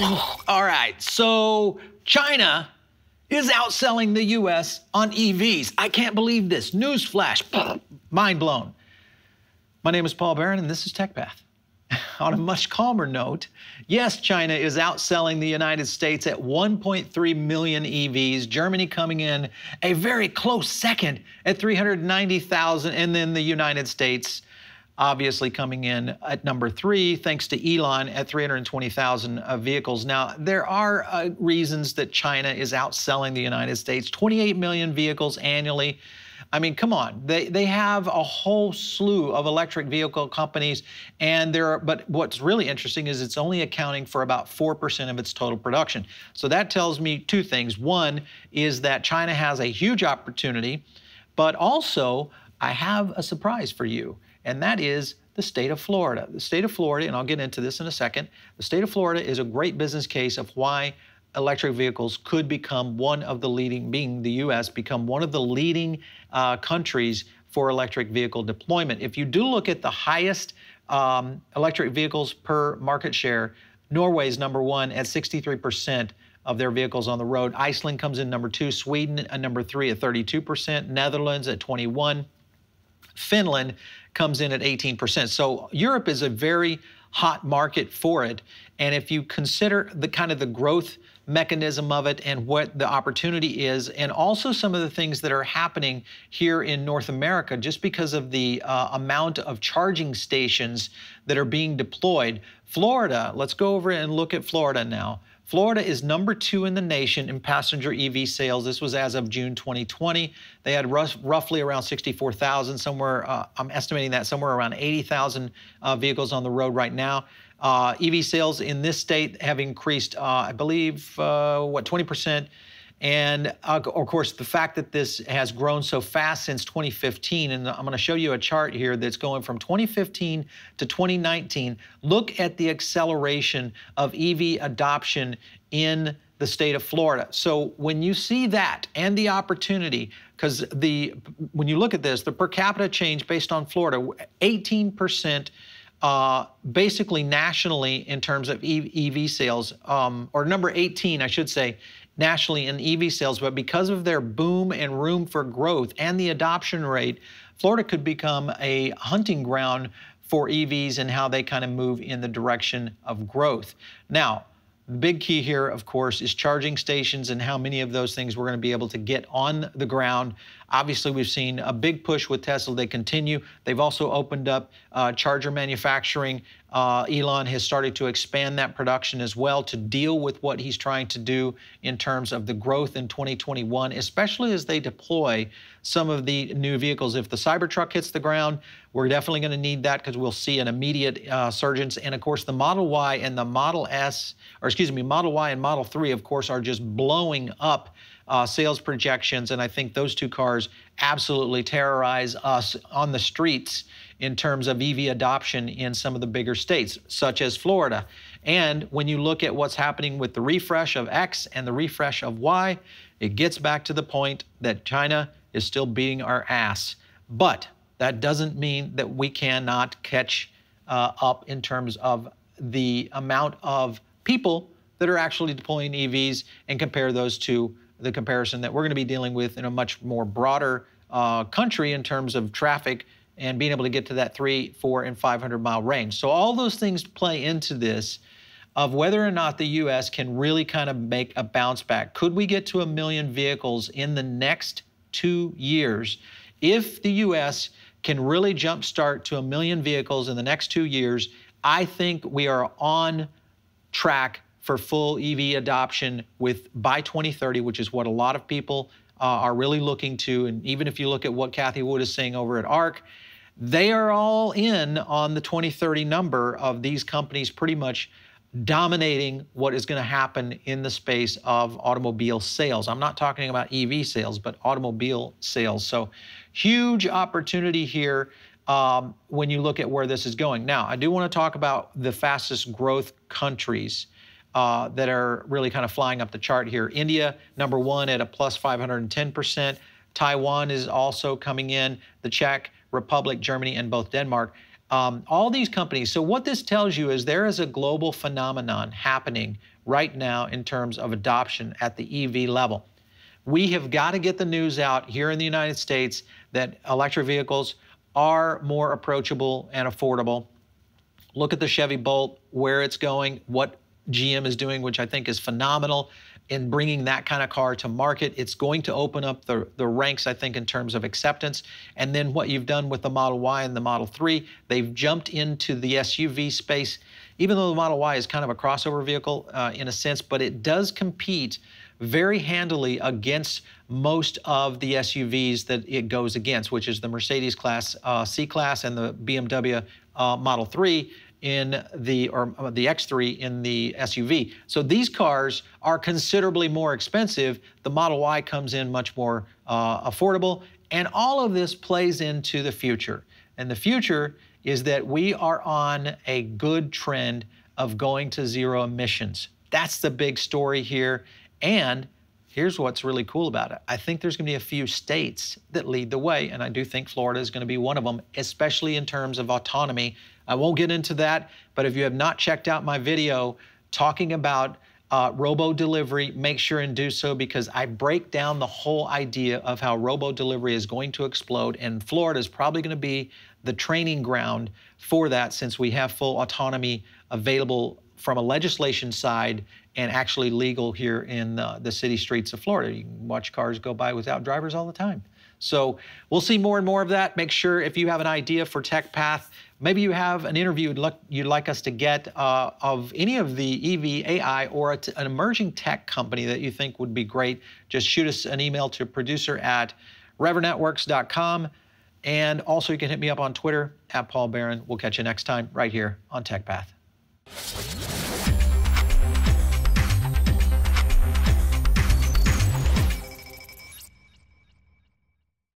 All right, so China is outselling the U.S. on EVs. I can't believe this. Newsflash, mind blown. My name is Paul Barron, and this is TechPath. On a much calmer note, yes, China is outselling the United States at 1.3 million EVs, Germany coming in a very close second at 390,000, and then the United States obviously coming in at number three, thanks to Elon, at 320,000 vehicles. Now, there are reasons that China is outselling the United States, 28 million vehicles annually. I mean, come on, they have a whole slew of electric vehicle companies, and but what's really interesting is it's only accounting for about 4% of its total production. So that tells me two things. One is that China has a huge opportunity, but also I have a surprise for you, and that is the state of Florida. The state of Florida, and I'll get into this in a second, the state of Florida is a great business case of why electric vehicles could become one of the leading, being the U.S., become one of the leading countries for electric vehicle deployment. If you do look at the highest electric vehicles per market share, Norway's number one at 63% of their vehicles on the road. Iceland comes in number two, Sweden at number three at 32%, Netherlands at 21%, Finland comes in at 18%. So Europe is a very hot market for it. And if you consider the kind of the growth mechanism of it and what the opportunity is, and also some of the things that are happening here in North America, just because of the amount of charging stations that are being deployed. Florida, let's go over and look at Florida now. Florida is number two in the nation in passenger EV sales. This was as of June 2020. They had roughly around 64,000, somewhere, I'm estimating that somewhere around 80,000 vehicles on the road right now. EV sales in this state have increased, I believe, 20%. And of course, the fact that this has grown so fast since 2015, and I'm going to show you a chart here that's going from 2015 to 2019. Look at the acceleration of EV adoption in the state of Florida. So when you see that and the opportunity, because when you look at this, the per capita change based on Florida, 18%. Basically nationally in terms of EV sales, or number 18, I should say, nationally in EV sales, but because of their boom and room for growth and the adoption rate, Florida could become a hunting ground for EVs and how they kind of move in the direction of growth. Now, the big key here, of course, is charging stations and how many of those things we're going to be able to get on the ground. Obviously, we've seen a big push with Tesla. They continue. They've also opened up charger manufacturing. Elon has started to expand that production as well to deal with what he's trying to do in terms of the growth in 2021, especially as they deploy some of the new vehicles. If the Cybertruck hits the ground, we're definitely going to need that because we'll see an immediate surge. And of course, the Model Y and the Model S, or excuse me, Model Y and Model 3, of course, are just blowing up sales projections, and I think those two cars absolutely terrorize us on the streets in terms of EV adoption in some of the bigger states, such as Florida. And when you look at what's happening with the refresh of X and the refresh of Y, it gets back to the point that China is still beating our ass. But that doesn't mean that we cannot catch up in terms of the amount of people that are actually deploying EVs and compare those to the comparison that we're going to be dealing with in a much more broader country in terms of traffic and being able to get to that 300, 400, and 500 mile range. So all those things play into this of whether or not the U.S. can really kind of make a bounce back. Could we get to 1 million vehicles in the next 2 years? If the U.S. can really jumpstart to 1 million vehicles in the next 2 years, I think we are on track for full EV adoption by 2030, which is what a lot of people are really looking to. And even if you look at what Kathy Wood is saying over at ARK, they are all in on the 2030 number of these companies pretty much dominating what is going to happen in the space of automobile sales. I'm not talking about EV sales, but automobile sales. So huge opportunity here when you look at where this is going. Now, I do want to talk about the fastest growth countries that are really kind of flying up the chart here. India, number one at a plus 510%. Taiwan is also coming in, the Czech Republic, Germany, and both Denmark. All these companies. So what this tells you is there is a global phenomenon happening right now in terms of adoption at the EV level. We have got to get the news out here in the United States that electric vehicles are more approachable and affordable. Look at the Chevy Bolt, where it's going, what GM is doing, which I think is phenomenal in bringing that kind of car to market. It's going to open up the ranks, I think, in terms of acceptance. And then what you've done with the Model Y and the Model 3, they've jumped into the SUV space, even though the Model Y is kind of a crossover vehicle in a sense, but it does compete very handily against most of the SUVs that it goes against, which is the Mercedes class C-Class and the BMW Model 3. In the X3 in the SUV. So these cars are considerably more expensive. The Model Y comes in much more affordable, and all of this plays into the future. And the future is that we are on a good trend of going to zero emissions. That's the big story here. And here's what's really cool about it. I think there's going to be a few states that lead the way, and I do think Florida is going to be one of them, especially in terms of autonomy. I won't get into that, but if you have not checked out my video talking about robo-delivery, make sure and do so, because I break down the whole idea of how robo-delivery is going to explode, and Florida is probably going to be the training ground for that, since we have full autonomy available from a legislation side and actually legal here in the city streets of Florida. You can watch cars go by without drivers all the time. So we'll see more and more of that. Make sure if you have an idea for TechPath, maybe you have an interview you'd like us to get of any of the EV, AI, or an emerging tech company that you think would be great, just shoot us an email to producer@revernetworks.com. And also you can hit me up on Twitter @PaulBarron. We'll catch you next time right here on TechPath.